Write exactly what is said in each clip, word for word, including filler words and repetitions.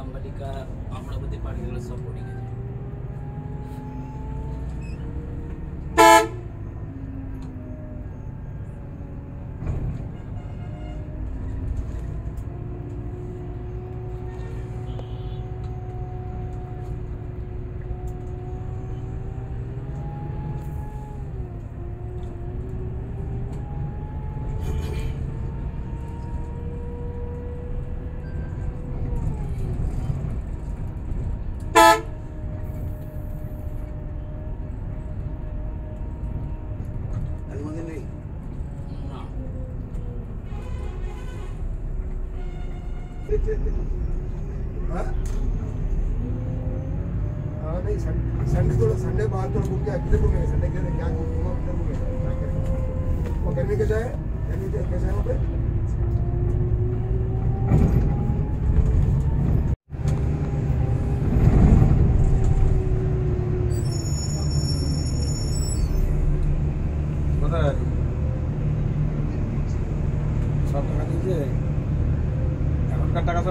Ambalika Amravati party supporting है। Sunday तो Sunday बाहर तो घूम के किधर घूमेंगे? संडे के क्या घूमूंगा, किधर घूमेंगे? वो गर्मी कैसा है? गर्मी कैसा है वहाँ पे?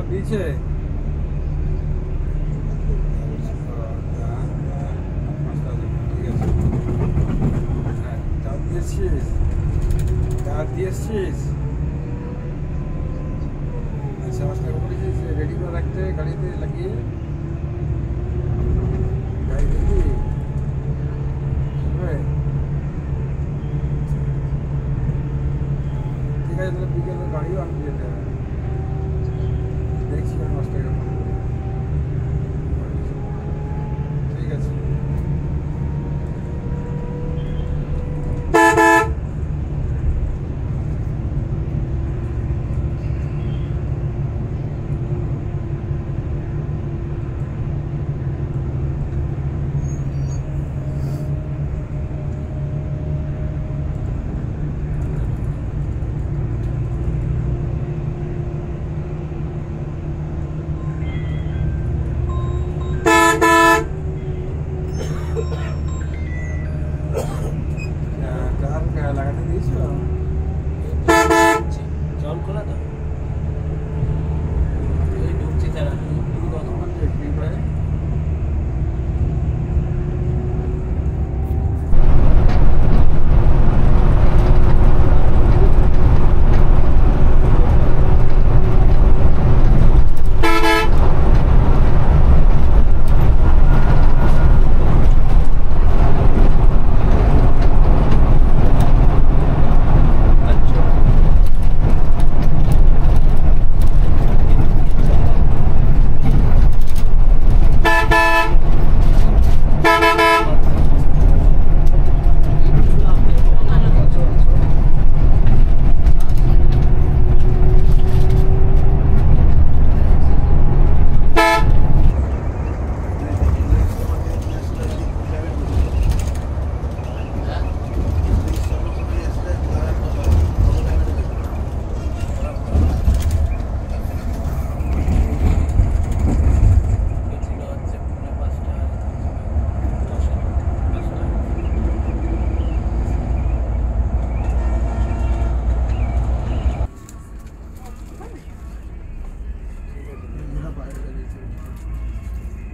पीछे रेडी में रखते गाड़ी पे लगी ठीक है। गाड़ी आने देते हैं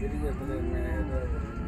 मेरी जब मैं